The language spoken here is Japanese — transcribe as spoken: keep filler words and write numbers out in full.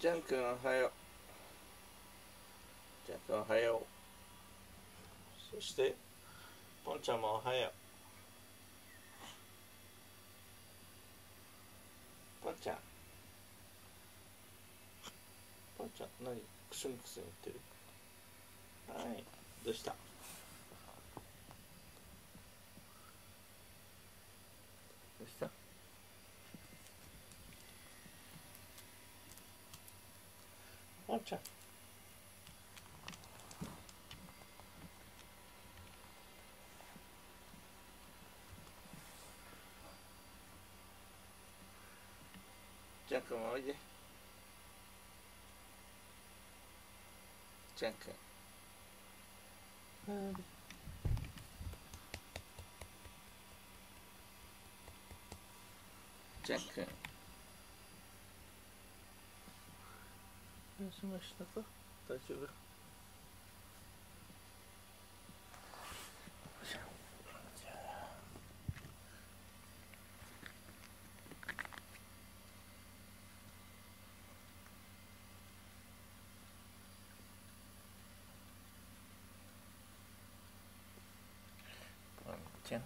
ジャン君おはよう。ジャン君おはよう。そしてポンちゃんもおはよう。ポンちゃんポンちゃん何クスンクスン言ってる。はい、どうした。どうしたポンちゃん。ジャン君もおいで。ジャン君。ジャン君。しましたか？大丈夫？ポンちゃん。